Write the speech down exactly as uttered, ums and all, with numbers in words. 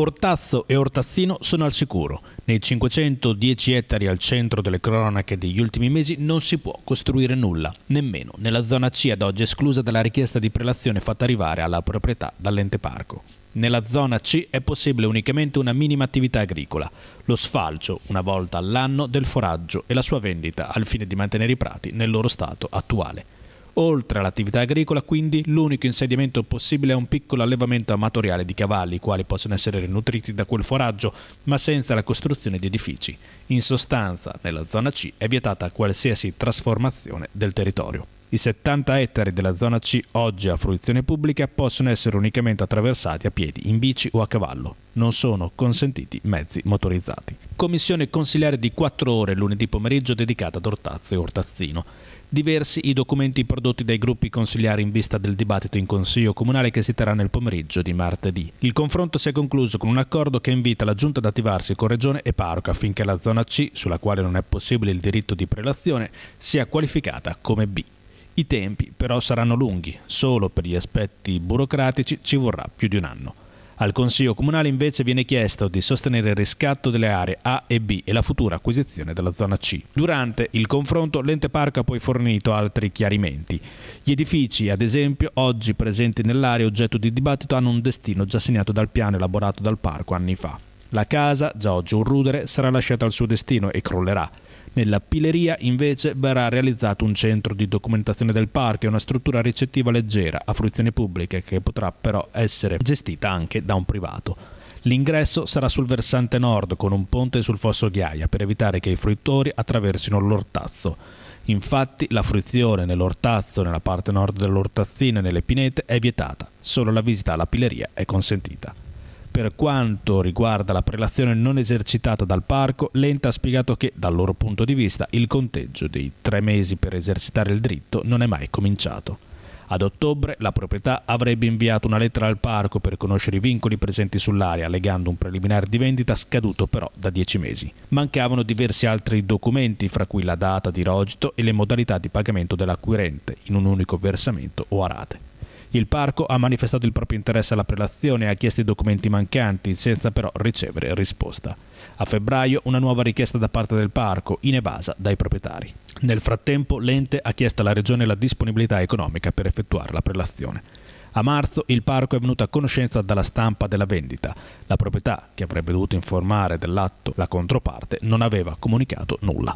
Ortazzo e Ortazzino sono al sicuro. Nei cinquecentodieci ettari al centro delle cronache degli ultimi mesi non si può costruire nulla, nemmeno nella zona C ad oggi esclusa dalla richiesta di prelazione fatta arrivare alla proprietà dall'ente parco. Nella zona C è possibile unicamente una minima attività agricola, lo sfalcio una volta all'anno del foraggio e la sua vendita al fine di mantenere i prati nel loro stato attuale. Oltre all'attività agricola, quindi, l'unico insediamento possibile è un piccolo allevamento amatoriale di cavalli, i quali possono essere nutriti da quel foraggio, ma senza la costruzione di edifici. In sostanza, nella zona C è vietata qualsiasi trasformazione del territorio. I settanta ettari della zona C oggi a fruizione pubblica possono essere unicamente attraversati a piedi, in bici o a cavallo. Non sono consentiti mezzi motorizzati. Commissione consiliare di quattro ore lunedì pomeriggio dedicata ad Ortazzo e Ortazzino. Diversi i documenti prodotti dai gruppi consiliari in vista del dibattito in Consiglio Comunale che si terrà nel pomeriggio di martedì. Il confronto si è concluso con un accordo che invita la Giunta ad attivarsi con Regione e Parco affinché la zona C, sulla quale non è possibile il diritto di prelazione, sia qualificata come B. I tempi però saranno lunghi, solo per gli aspetti burocratici ci vorrà più di un anno. Al Consiglio Comunale invece viene chiesto di sostenere il riscatto delle aree A e B e la futura acquisizione della zona C. Durante il confronto l'ente parco ha poi fornito altri chiarimenti. Gli edifici, ad esempio, oggi presenti nell'area oggetto di dibattito hanno un destino già segnato dal piano elaborato dal parco anni fa. La casa, già oggi un rudere, sarà lasciata al suo destino e crollerà. Nella Pileria invece verrà realizzato un centro di documentazione del parco e una struttura ricettiva leggera a fruizione pubblica che potrà però essere gestita anche da un privato. L'ingresso sarà sul versante nord con un ponte sul Fosso Ghiaia per evitare che i fruitori attraversino l'Ortazzo. Infatti la fruizione nell'Ortazzo, nella parte nord dell'Ortazzino e nelle pinete è vietata, solo la visita alla Pileria è consentita. Per quanto riguarda la prelazione non esercitata dal parco, l'ente ha spiegato che, dal loro punto di vista, il conteggio dei tre mesi per esercitare il diritto non è mai cominciato. Ad ottobre la proprietà avrebbe inviato una lettera al parco per conoscere i vincoli presenti sull'area, legando un preliminare di vendita scaduto però da dieci mesi. Mancavano diversi altri documenti, fra cui la data di rogito e le modalità di pagamento dell'acquirente in un unico versamento o a rate. Il parco ha manifestato il proprio interesse alla prelazione e ha chiesto i documenti mancanti, senza però ricevere risposta. A febbraio una nuova richiesta da parte del parco, inevasa dai proprietari. Nel frattempo l'ente ha chiesto alla Regione la disponibilità economica per effettuare la prelazione. A marzo il parco è venuto a conoscenza dalla stampa della vendita. La proprietà, che avrebbe dovuto informare dell'atto la controparte, non aveva comunicato nulla.